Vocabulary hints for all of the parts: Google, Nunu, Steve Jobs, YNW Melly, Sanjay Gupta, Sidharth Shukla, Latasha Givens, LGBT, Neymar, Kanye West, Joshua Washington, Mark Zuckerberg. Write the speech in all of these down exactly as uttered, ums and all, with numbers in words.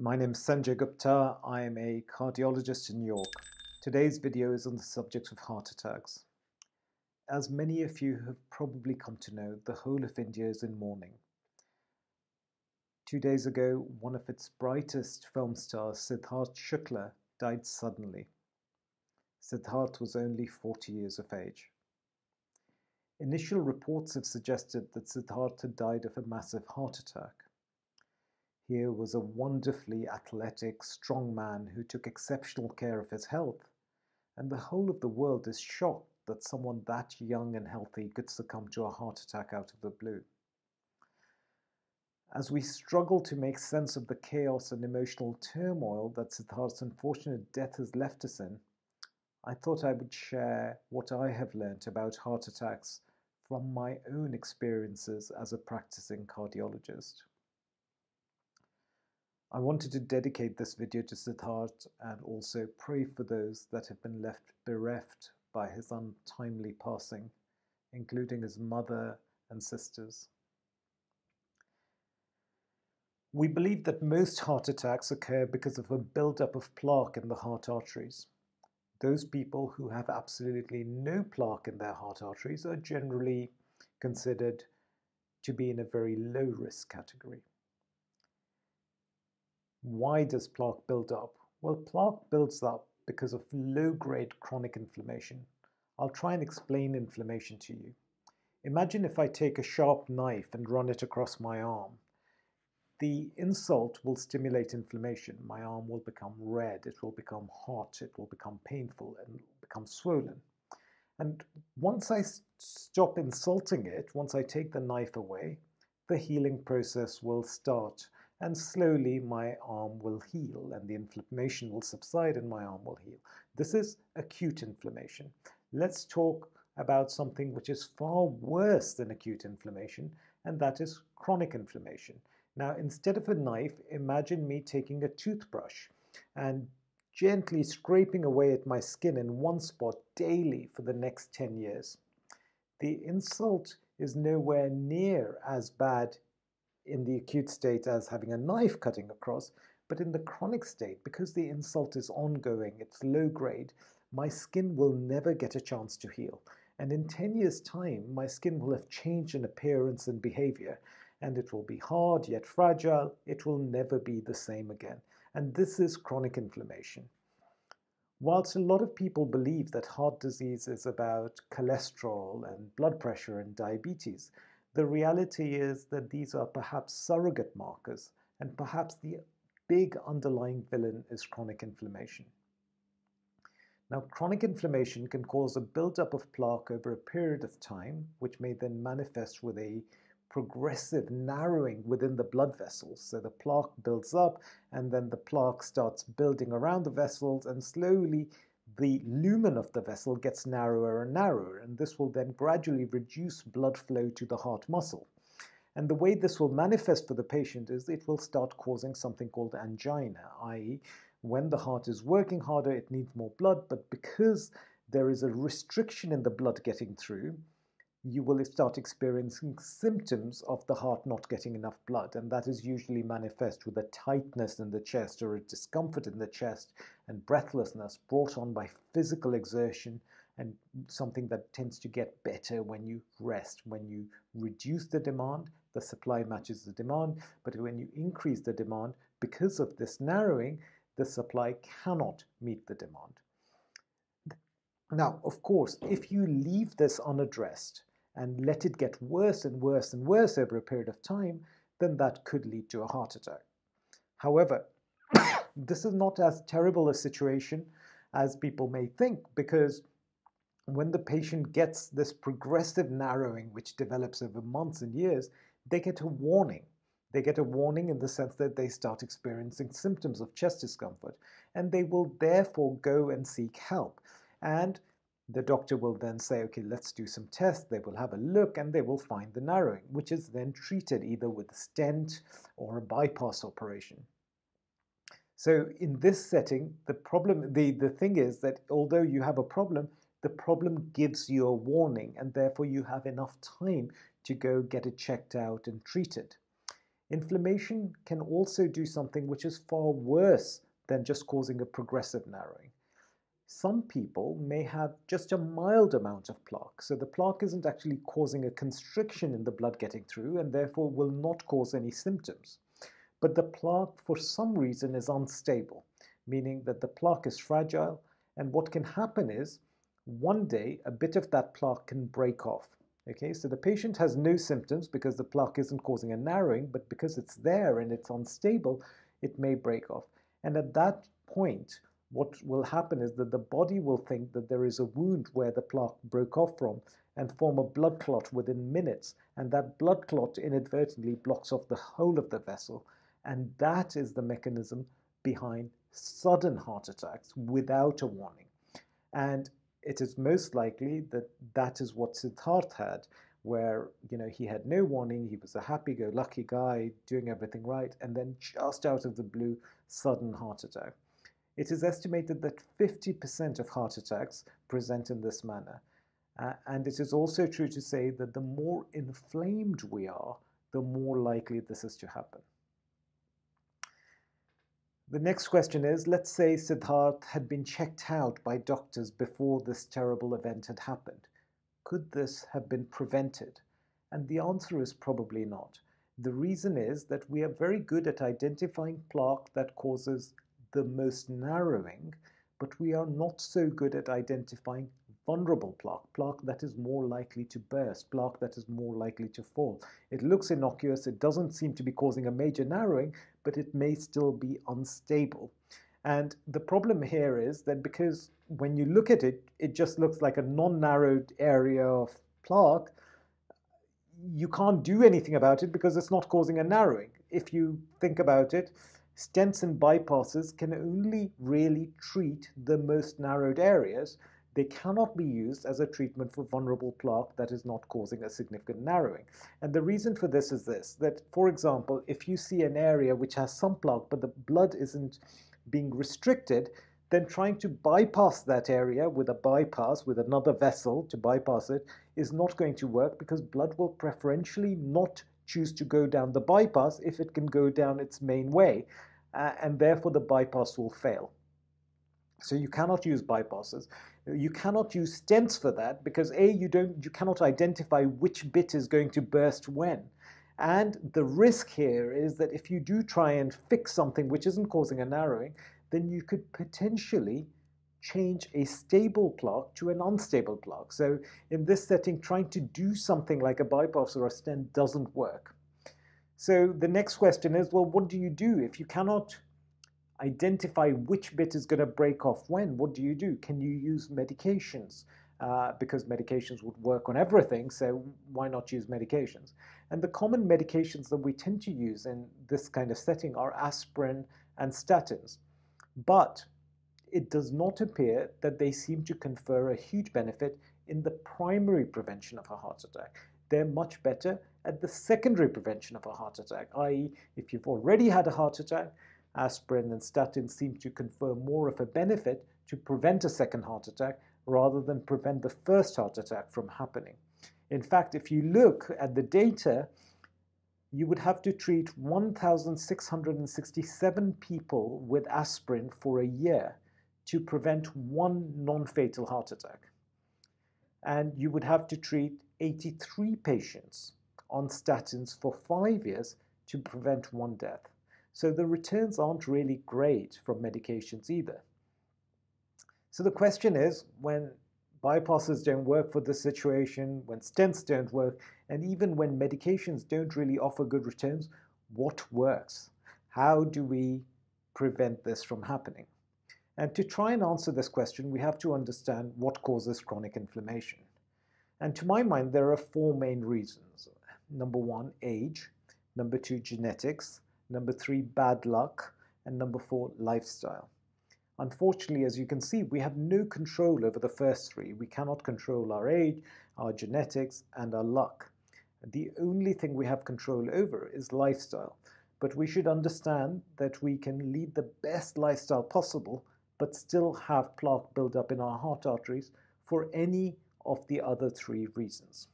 My name is Sanjay Gupta. I am a cardiologist in New York. Today's video is on the subject of heart attacks. As many of you have probably come to know, the whole of India is in mourning. Two days ago, one of its brightest film stars, Sidharth Shukla, died suddenly. Sidharth was only forty years of age. Initial reports have suggested that Sidharth had died of a massive heart attack. Here was a wonderfully athletic, strong man who took exceptional care of his health, and the whole of the world is shocked that someone that young and healthy could succumb to a heart attack out of the blue. As we struggle to make sense of the chaos and emotional turmoil that Sidharth's unfortunate death has left us in, I thought I would share what I have learnt about heart attacks from my own experiences as a practicing cardiologist. I wanted to dedicate this video to Sidharth and also pray for those that have been left bereft by his untimely passing, including his mother and sisters. We believe that most heart attacks occur because of a buildup of plaque in the heart arteries. Those people who have absolutely no plaque in their heart arteries are generally considered to be in a very low risk category. Why does plaque build up? Well, plaque builds up because of low-grade chronic inflammation. I'll try and explain inflammation to you. Imagine if I take a sharp knife and run it across my arm. The insult will stimulate inflammation. My arm will become red, it will become hot, it will become painful, and it will become swollen. And once I stop insulting it, once I take the knife away, the healing process will start. And slowly my arm will heal and the inflammation will subside and my arm will heal. This is acute inflammation. Let's talk about something which is far worse than acute inflammation, and that is chronic inflammation. Now, instead of a knife, imagine me taking a toothbrush and gently scraping away at my skin in one spot daily for the next ten years. The insult is nowhere near as bad in the acute state as having a knife cutting across, but in the chronic state, because the insult is ongoing, it's low grade, my skin will never get a chance to heal. And in ten years' time, my skin will have changed in appearance and behavior, and it will be hard yet fragile. It will never be the same again. And this is chronic inflammation. Whilst a lot of people believe that heart disease is about cholesterol and blood pressure and diabetes, the reality is that these are perhaps surrogate markers, and perhaps the big underlying villain is chronic inflammation. Now, chronic inflammation can cause a buildup of plaque over a period of time, which may then manifest with a progressive narrowing within the blood vessels. So the plaque builds up, and then the plaque starts building around the vessels, and slowly the lumen of the vessel gets narrower and narrower, and this will then gradually reduce blood flow to the heart muscle. And the way this will manifest for the patient is it will start causing something called angina, that is when the heart is working harder, it needs more blood, but because there is a restriction in the blood getting through, you will start experiencing symptoms of the heart not getting enough blood, and that is usually manifest with a tightness in the chest or a discomfort in the chest and breathlessness brought on by physical exertion, and something that tends to get better when you rest. When you reduce the demand, the supply matches the demand, but when you increase the demand, because of this narrowing, the supply cannot meet the demand. Now, of course, if you leave this unaddressed and let it get worse and worse and worse over a period of time, then that could lead to a heart attack. However, this is not as terrible a situation as people may think, because when the patient gets this progressive narrowing, which develops over months and years, they get a warning. They get a warning in the sense that they start experiencing symptoms of chest discomfort, and they will therefore go and seek help. And the doctor will then say, okay, let's do some tests. They will have a look and they will find the narrowing, which is then treated either with a stent or a bypass operation. So in this setting, the problem, the, the thing is that although you have a problem, the problem gives you a warning, and therefore you have enough time to go get it checked out and treated. Inflammation can also do something which is far worse than just causing a progressive narrowing. Some people may have just a mild amount of plaque, so the plaque isn't actually causing a constriction in the blood getting through and therefore will not cause any symptoms. But the plaque, for some reason, is unstable, meaning that the plaque is fragile, and what can happen is one day a bit of that plaque can break off. Okay, so the patient has no symptoms because the plaque isn't causing a narrowing, but because it's there and it's unstable, it may break off. And at that point, what will happen is that the body will think that there is a wound where the plaque broke off from and form a blood clot within minutes, and that blood clot inadvertently blocks off the whole of the vessel. And that is the mechanism behind sudden heart attacks without a warning. And it is most likely that that is what Sidharth had, where, you know, he had no warning, he was a happy-go-lucky guy, doing everything right, and then just out of the blue, sudden heart attack. It is estimated that fifty percent of heart attacks present in this manner. Uh, and it is also true to say that the more inflamed we are, the more likely this is to happen. The next question is, let's say Sidharth had been checked out by doctors before this terrible event had happened. Could this have been prevented? And the answer is probably not. The reason is that we are very good at identifying plaque that causes the most narrowing, but we are not so good at identifying vulnerable plaque, plaque that is more likely to burst, plaque that is more likely to fall. It looks innocuous, it doesn't seem to be causing a major narrowing, but it may still be unstable. And the problem here is that because when you look at it, it just looks like a non-narrowed area of plaque, you can't do anything about it because it's not causing a narrowing. If you think about it, stents and bypasses can only really treat the most narrowed areas. They cannot be used as a treatment for vulnerable plaque that is not causing a significant narrowing. And the reason for this is this, that, for example, if you see an area which has some plaque but the blood isn't being restricted, then trying to bypass that area with a bypass, with another vessel to bypass it, is not going to work because blood will preferentially not choose to go down the bypass if it can go down its main way, uh, and therefore the bypass will fail. So you cannot use bypasses. You cannot use stents for that because A, you don't, you cannot identify which bit is going to burst when. And the risk here is that if you do try and fix something which isn't causing a narrowing, then you could potentially change a stable plaque to an unstable plaque. So in this setting, trying to do something like a bypass or a stent doesn't work. So the next question is, well, what do you do if you cannot identify which bit is going to break off when? What do you do? Can you use medications? Uh, because medications would work on everything, so why not use medications? And the common medications that we tend to use in this kind of setting are aspirin and statins. But it does not appear that they seem to confer a huge benefit in the primary prevention of a heart attack. They're much better at the secondary prevention of a heart attack, that is if you've already had a heart attack, aspirin and statins seem to confer more of a benefit to prevent a second heart attack rather than prevent the first heart attack from happening. In fact, if you look at the data, you would have to treat one thousand six hundred sixty-seven people with aspirin for a year to prevent one non-fatal heart attack. And you would have to treat eighty-three patients on statins for five years to prevent one death. So the returns aren't really great from medications either. So the question is, when bypasses don't work for this situation, when stents don't work, and even when medications don't really offer good returns, what works? How do we prevent this from happening? And to try and answer this question, we have to understand what causes chronic inflammation. And to my mind, there are four main reasons. Number one, age. Number two, genetics. Number three, bad luck, and number four, lifestyle. Unfortunately, as you can see, we have no control over the first three. We cannot control our age, our genetics, and our luck. The only thing we have control over is lifestyle. But we should understand that we can lead the best lifestyle possible, but still have plaque build up in our heart arteries for any of the other three reasons.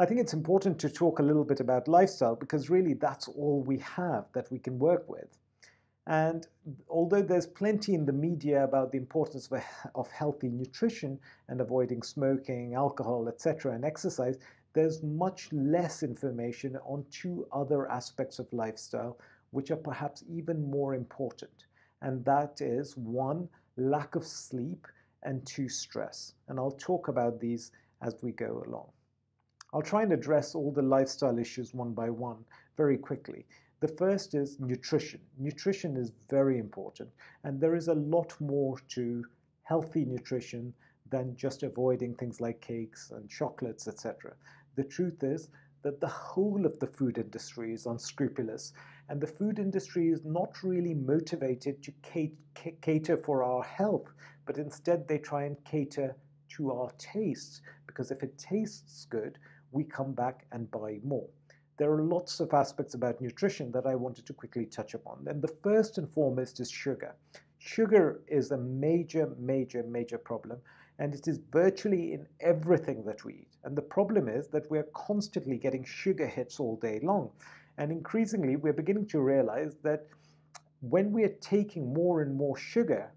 I think it's important to talk a little bit about lifestyle, because really that's all we have that we can work with. And although there's plenty in the media about the importance of, a, of healthy nutrition and avoiding smoking, alcohol, et cetera, and exercise, there's much less information on two other aspects of lifestyle which are perhaps even more important. And that is, one, lack of sleep, and two, stress. And I'll talk about these as we go along. I'll try and address all the lifestyle issues one by one very quickly. The first is nutrition. Nutrition is very important, and there is a lot more to healthy nutrition than just avoiding things like cakes and chocolates, et cetera. The truth is that the whole of the food industry is unscrupulous, and the food industry is not really motivated to cater for our health, but instead they try and cater to our tastes, because if it tastes good, we come back and buy more. There are lots of aspects about nutrition that I wanted to quickly touch upon, and the first and foremost is sugar. Sugar is a major, major, major problem, and it is virtually in everything that we eat. And the problem is that we're constantly getting sugar hits all day long. And increasingly, we're beginning to realize that when we are taking more and more sugar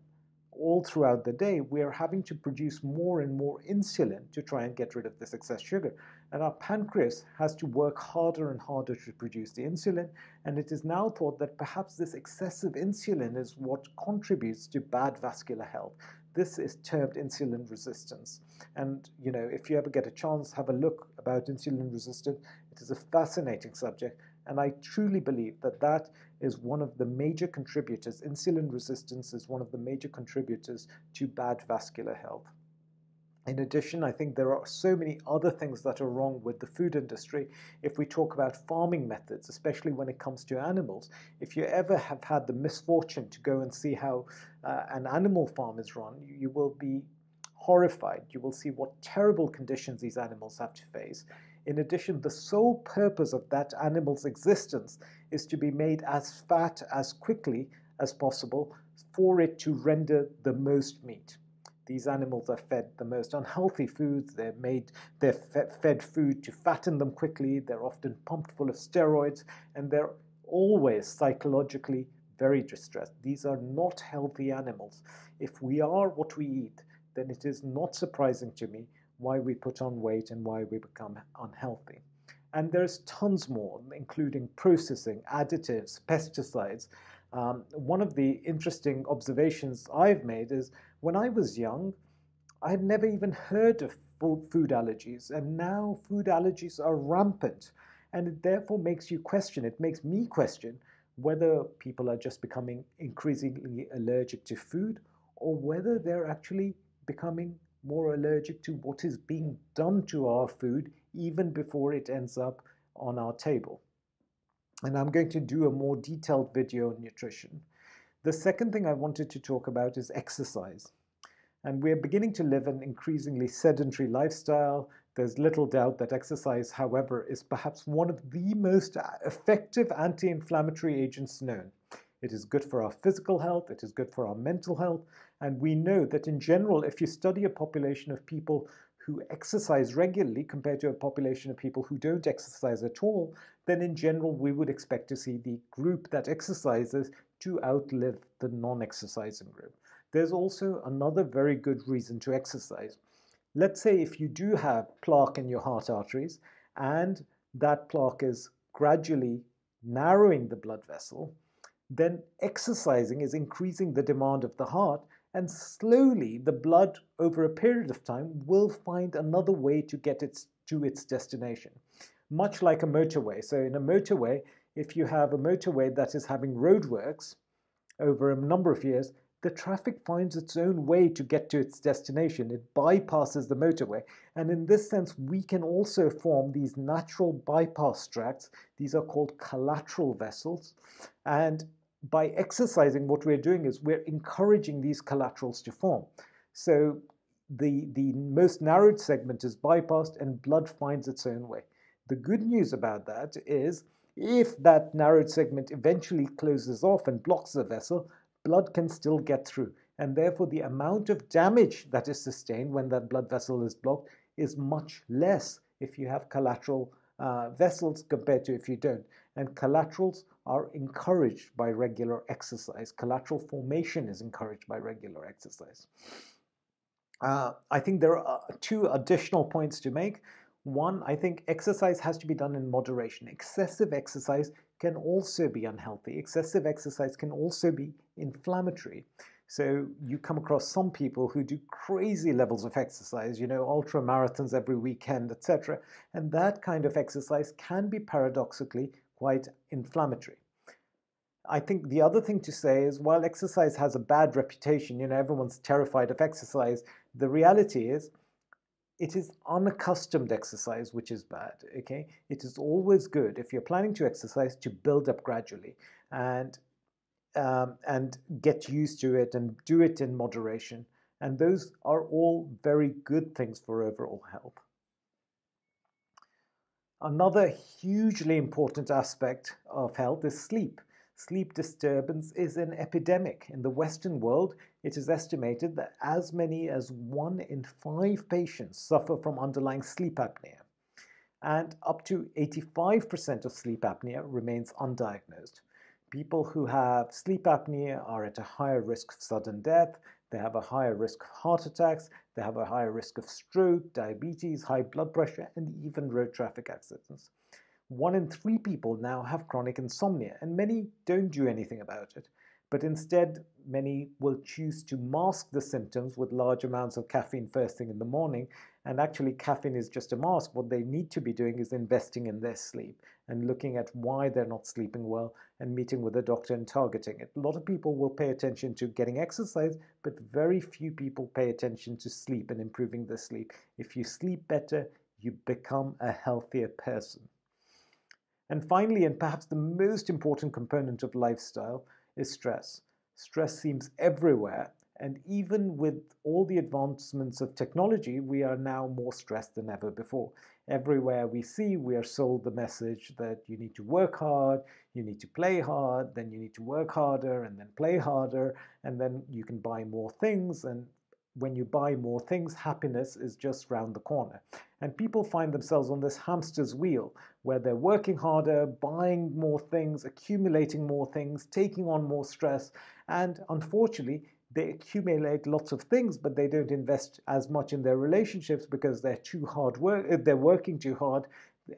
all throughout the day, we are having to produce more and more insulin to try and get rid of this excess sugar. And our pancreas has to work harder and harder to produce the insulin. And it is now thought that perhaps this excessive insulin is what contributes to bad vascular health. This is termed insulin resistance. And, you know, if you ever get a chance, have a look about insulin resistance. It is a fascinating subject. And I truly believe that that is one of the major contributors. Insulin resistance is one of the major contributors to bad vascular health. In addition, I think there are so many other things that are wrong with the food industry. If we talk about farming methods, especially when it comes to animals, if you ever have had the misfortune to go and see how uh, an animal farm is run, you, you will be horrified. You will see what terrible conditions these animals have to face. In addition, the sole purpose of that animal's existence is to be made as fat as quickly as possible for it to render the most meat. These animals are fed the most unhealthy foods. They're made, they're fed food to fatten them quickly. They're often pumped full of steroids, and they're always psychologically very distressed. These are not healthy animals. If we are what we eat, then it is not surprising to me why we put on weight and why we become unhealthy. And there's tons more, including processing, additives, pesticides. Um, one of the interesting observations I've made is when I was young, I had never even heard of food allergies, and now food allergies are rampant. And it therefore makes you question, it makes me question whether people are just becoming increasingly allergic to food, or whether they're actually becoming more allergic to what is being done to our food even before it ends up on our table. And I'm going to do a more detailed video on nutrition. The second thing I wanted to talk about is exercise. And we're beginning to live an increasingly sedentary lifestyle. There's little doubt that exercise, however, is perhaps one of the most effective anti-inflammatory agents known. It is good for our physical health, it is good for our mental health, and we know that in general, if you study a population of people who exercise regularly compared to a population of people who don't exercise at all, then in general we would expect to see the group that exercises to outlive the non-exercising group. There's also another very good reason to exercise. Let's say if you do have plaque in your heart arteries and that plaque is gradually narrowing the blood vessel, then exercising is increasing the demand of the heart, and slowly the blood over a period of time will find another way to get it to its destination. Much like a motorway. So in a motorway, if you have a motorway that is having roadworks over a number of years, the traffic finds its own way to get to its destination. It bypasses the motorway. And in this sense, we can also form these natural bypass tracts. These are called collateral vessels. And by exercising, what we're doing is we're encouraging these collaterals to form. So the, the most narrowed segment is bypassed and blood finds its own way. The good news about that is if that narrowed segment eventually closes off and blocks the vessel, blood can still get through. And therefore, the amount of damage that is sustained when that blood vessel is blocked is much less if you have collateral uh, vessels compared to if you don't. And collaterals are encouraged by regular exercise. Collateral formation is encouraged by regular exercise. Uh, I think there are two additional points to make. One, I think exercise has to be done in moderation. Excessive exercise can also be unhealthy. Excessive exercise can also be inflammatory. So you come across some people who do crazy levels of exercise, you know, ultra marathons every weekend, et cetera. And that kind of exercise can be paradoxically quite inflammatory. I think the other thing to say is, while exercise has a bad reputation, you know, everyone's terrified of exercise, the reality is it is unaccustomed exercise which is bad, okay? It is always good, if you're planning to exercise, to build up gradually and, um, and get used to it and do it in moderation. And those are all very good things for overall health. Another hugely important aspect of health is sleep. Sleep disturbance is an epidemic. In the Western world, it is estimated that as many as one in five patients suffer from underlying sleep apnea, and up to eighty-five percent of sleep apnea remains undiagnosed. People who have sleep apnea are at a higher risk of sudden death, they have a higher risk of heart attacks, they have a higher risk of stroke, diabetes, high blood pressure, and even road traffic accidents. One in three people now have chronic insomnia, and many don't do anything about it. But instead, many will choose to mask the symptoms with large amounts of caffeine first thing in the morning. And actually, caffeine is just a mask. What they need to be doing is investing in their sleep and looking at why they're not sleeping well and meeting with a doctor and targeting it. A lot of people will pay attention to getting exercise, but very few people pay attention to sleep and improving their sleep. If you sleep better, you become a healthier person. And finally, and perhaps the most important component of lifestyle, is stress. Stress seems everywhere, and even with all the advancements of technology, we are now more stressed than ever before. Everywhere we see, we are sold the message that you need to work hard, you need to play hard, then you need to work harder and then play harder, and then you can buy more things, and when you buy more things, happiness is just round the corner. And people find themselves on this hamster's wheel where they're working harder, buying more things, accumulating more things, taking on more stress. And unfortunately, they accumulate lots of things, but they don't invest as much in their relationships because they're too hard work, they're working too hard,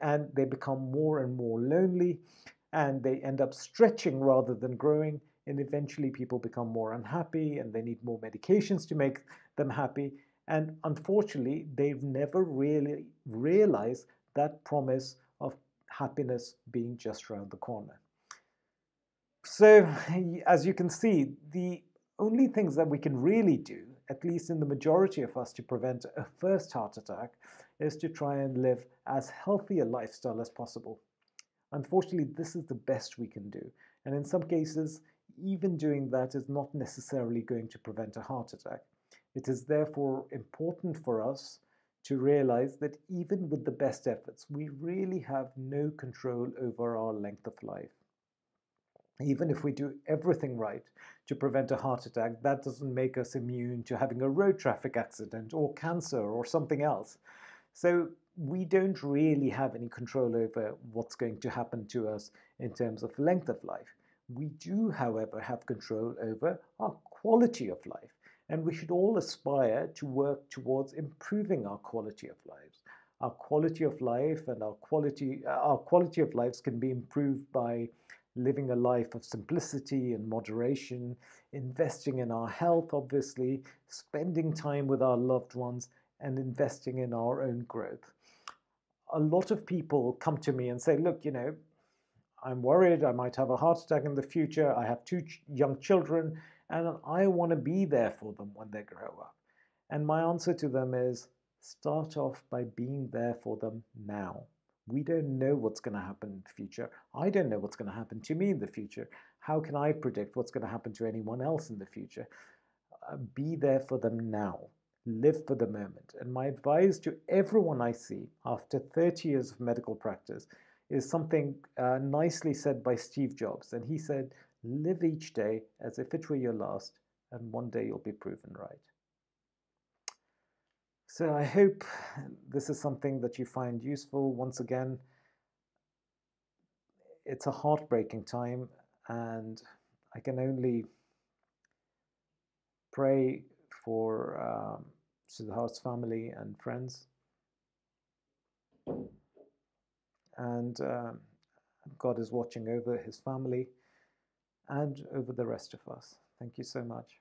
and they become more and more lonely, and they end up stretching rather than growing. And eventually people become more unhappy and they need more medications to make them happy. And unfortunately, they've never really realized that promise of happiness being just around the corner. So as you can see, the only things that we can really do, at least in the majority of us, to prevent a first heart attack is to try and live as healthy a lifestyle as possible. Unfortunately, this is the best we can do. And in some cases, even doing that is not necessarily going to prevent a heart attack. It is therefore important for us to realize that even with the best efforts, we really have no control over our length of life. Even if we do everything right to prevent a heart attack, that doesn't make us immune to having a road traffic accident or cancer or something else. So we don't really have any control over what's going to happen to us in terms of length of life. We do, however, have control over our quality of life, and we should all aspire to work towards improving our quality of lives. Our quality of life and our quality, our quality of lives can be improved by living a life of simplicity and moderation, investing in our health, obviously, spending time with our loved ones, and investing in our own growth. A lot of people come to me and say, look, you know, I'm worried I might have a heart attack in the future, I have two ch- young children, and I want to be there for them when they grow up. And my answer to them is, start off by being there for them now. We don't know what's going to happen in the future. I don't know what's going to happen to me in the future. How can I predict what's going to happen to anyone else in the future? Uh, be there for them now. Live for the moment. And my advice to everyone I see after thirty years of medical practice is something uh, nicely said by Steve Jobs. And he said, live each day as if it were your last, and one day you'll be proven right. So I hope this is something that you find useful. Once again, it's a heartbreaking time, and I can only pray for um, Sidharth's family and friends, and um, God is watching over his family and over the rest of us. Thank you so much.